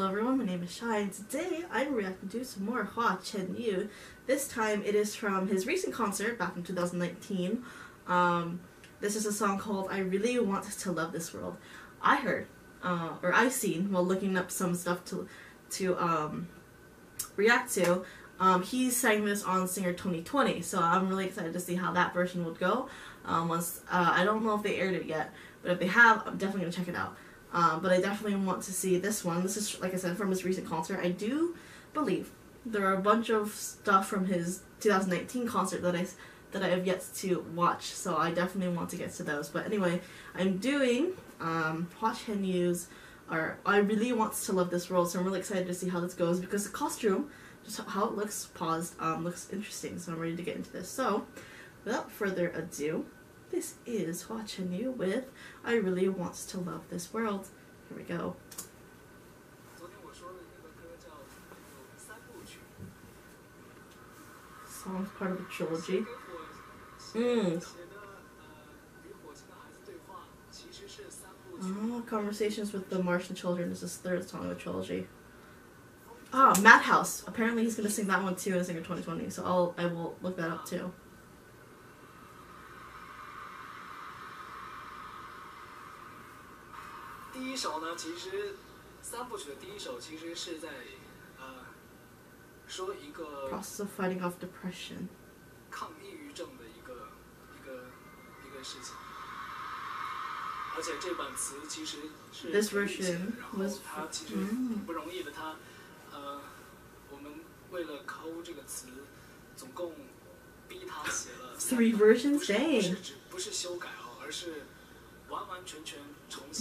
Hello everyone, my name is Shy, and today I'm reacting to some more Hua Chenyu. This time it is from his recent concert back in 2019. This is a song called I Really Want To Love This World. I heard, or I've seen while looking up some stuff to react to, he sang this on Singer 2020, so I'm really excited to see how that version would go. I don't know if they aired it yet, but if they have, I'm definitely going to check it out. But I definitely want to see this one. This is, like I said, from his recent concert. I do believe there are a bunch of stuff from his 2019 concert that I have yet to watch, so I definitely want to get to those. But anyway, I'm doing Hua Chenyu's I Really Want To Love This World, so I'm really excited to see how this goes, because the costume, just how it looks paused, looks interesting, so I'm ready to get into this. So, without further ado, this is Hua Chenyu with I Really Want To Love This World. Here we go. Song's part of a trilogy. Oh, Conversations with the Martian Children is his third song of a trilogy. Ah, oh, Madhouse. Apparently he's going to sing that one too in Singer 2020, so I will look that up too. Process of fighting off depression. This version was three versions? Dang!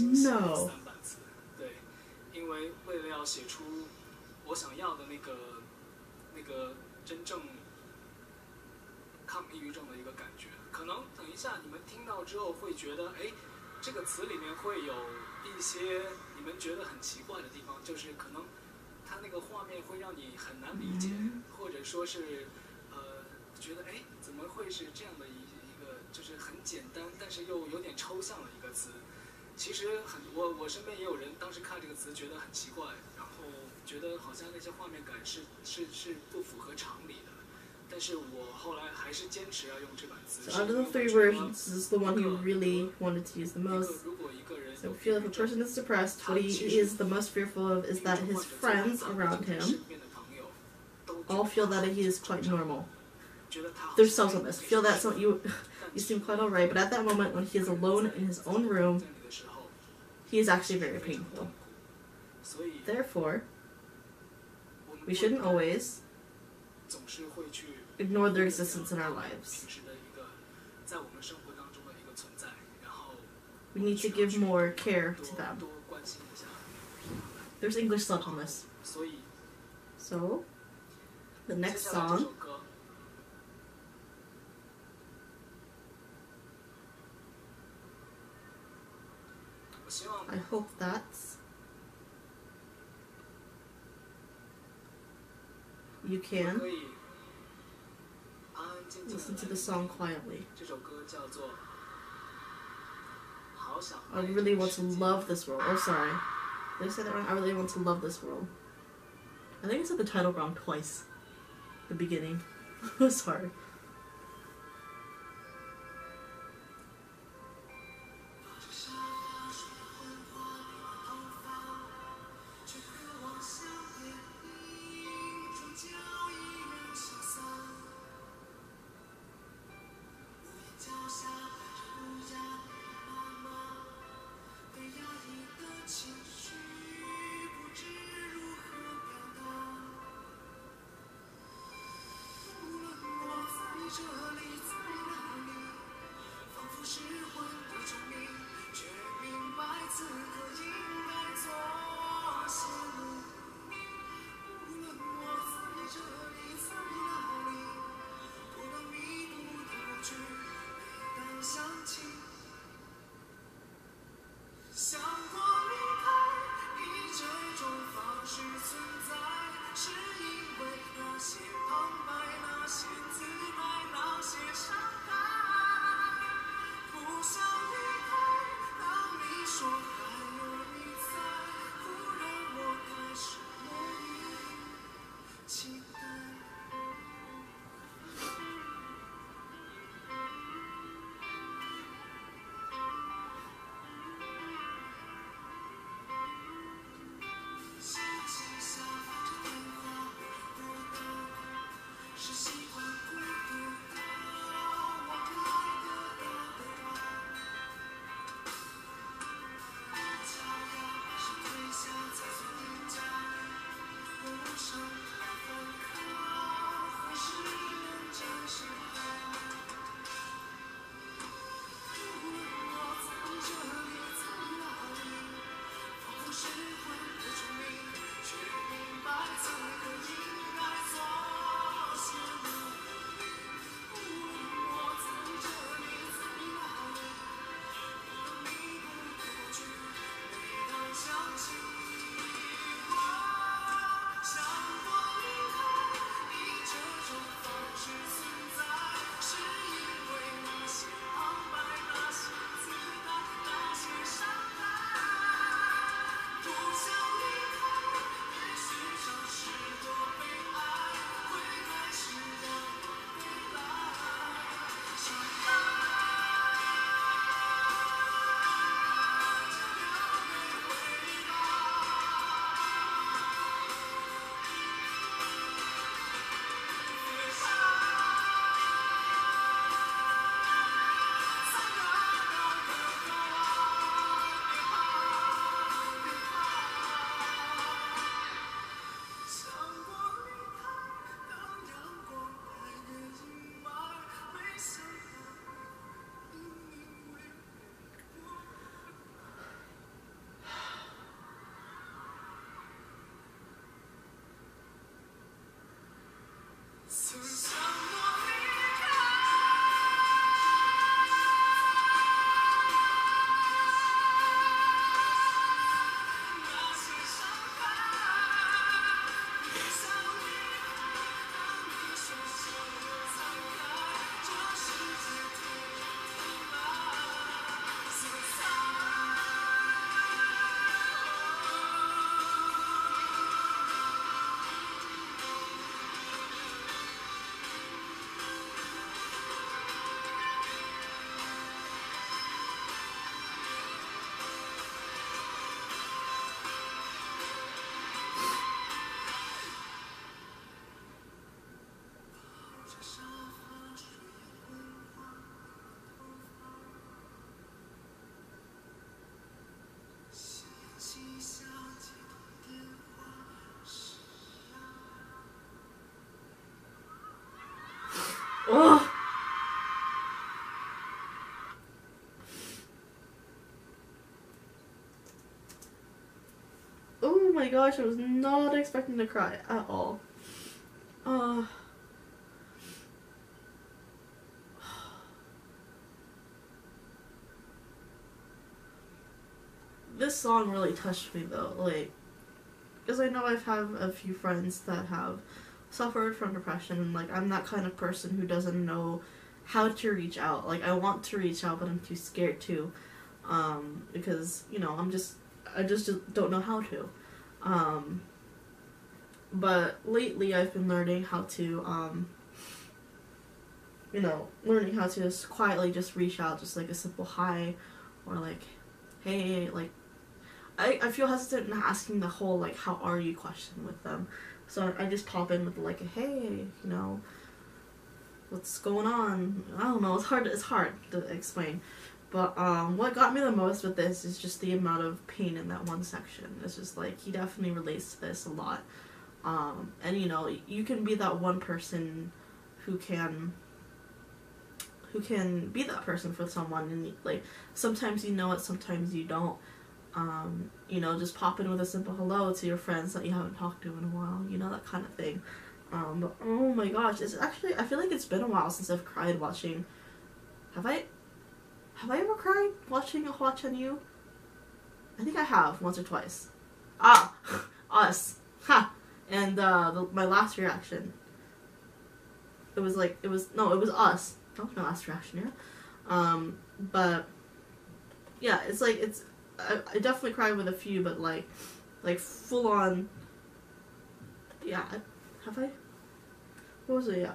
No. So out of the three versions, this is the one he really wanted to use the most. So I feel if a person is depressed, what he is the most fearful of is that his friends around him all feel that he is quite normal. There's cells on this. Feel that you seem quite alright, but at that moment when he is alone in his own room, he is actually very painful. Therefore, we shouldn't always ignore their existence in our lives. We need to give more care to them. There's English sub on this. So, the next song. I hope that's you can listen to the song quietly. I really want to love this world. Oh, sorry. Did I say that wrong? I really want to love this world. I think I said the title wrong twice. The beginning. Sorry. my gosh, I was not expecting to cry at all. This song really touched me though, like, because I know I've had a few friends that have suffered from depression, and like, I'm that kind of person who doesn't know how to reach out. Like, I want to reach out, but I'm too scared to, because, you know, I just don't know how to. But lately I've been learning how to, you know, learning how to just quietly just reach out, just like a simple hi, or like, hey, like, I feel hesitant in asking the whole, like, how are you question with them. So I just pop in with, like, a hey, you know, what's going on? I don't know, it's hard to explain. But, what got me the most with this is just the amount of pain in that one section. It's just, like, he definitely relates to this a lot. And, you know, you can be that one person who can be that person for someone, and, like, sometimes you know it, sometimes you don't. You know, just pop in with a simple hello to your friends that you haven't talked to in a while, you know, that kind of thing. But oh my gosh, it's actually, I feel like it's been a while since I've cried watching, have I ever cried watching a Hua Chenyu? I think I have, once or twice. Ah! Us! Ha! And, my last reaction. It was like, it was us. That was my last reaction, yeah. But, yeah, it's like, it's, I definitely cried with a few, but like full on, yeah, have I? What was it, yeah?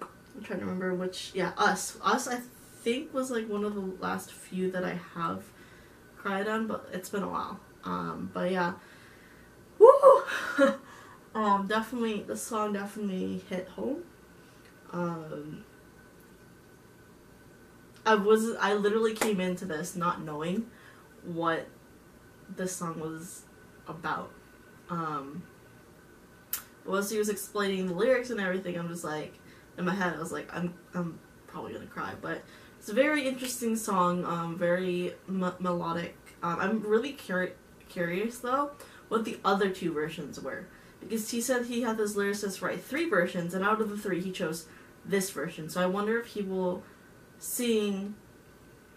I'm trying to remember which, yeah, Us I think was like one of the last few that I have cried on, but it's been a while. But yeah, woo! Definitely, the song definitely hit home. I literally came into this not knowing what this song was about. Once he was explaining the lyrics and everything, I'm just like, in my head I was like, I'm probably gonna cry, but it's a very interesting song, very melodic. I'm really curious though what the other two versions were, because he said he had this lyricist write 3 versions, and out of the 3 he chose this version, so I wonder if he will sing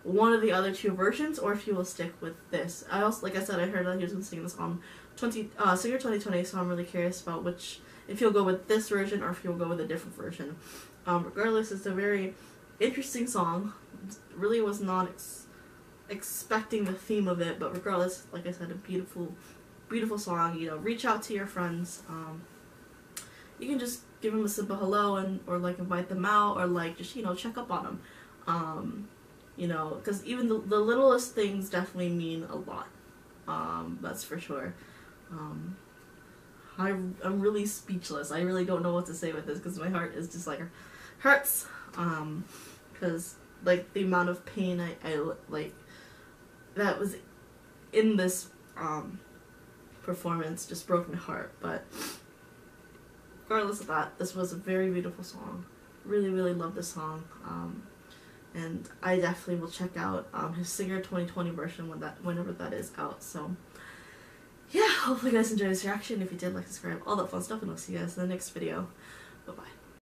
one of the other 2 versions, or if he will stick with this. I also, like I said, I heard that he was going to sing this on Singer 2020, so I'm really curious about which, if he'll go with this version or if he'll go with a different version. Regardless, it's a very interesting song. Really was not expecting the theme of it, but regardless, like I said, a beautiful, beautiful song. You know, reach out to your friends. You can just give them a simple hello, and or like invite them out, or like just, you know, check up on them. You know, because even the littlest things definitely mean a lot, that's for sure. I'm really speechless. I really don't know what to say with this, because my heart is just like, hurts, because like the amount of pain I like that was in this performance just broke my heart. But regardless of that, this was a very beautiful song. Really, really love this song. And I definitely will check out his Singer 2020 version whenever that is out. So, yeah, hopefully you guys enjoyed this reaction. If you did, like, subscribe, all that fun stuff, and I'll see you guys in the next video. Bye-bye.